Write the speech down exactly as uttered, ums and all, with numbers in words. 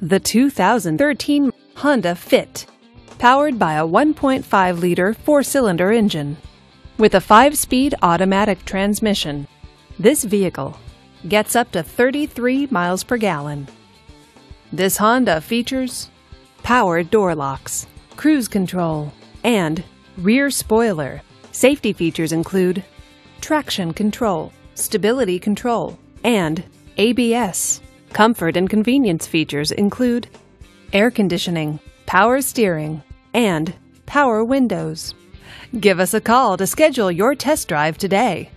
The two thousand thirteen Honda Fit, powered by a one point five liter four-cylinder engine with a five-speed automatic transmission, this vehicle gets up to thirty-three miles per gallon. This Honda features power door locks, cruise control, and rear spoiler. Safety features include traction control, stability control, and A B S. Comfort and convenience features include air conditioning, power steering, and power windows. Give us a call to schedule your test drive today.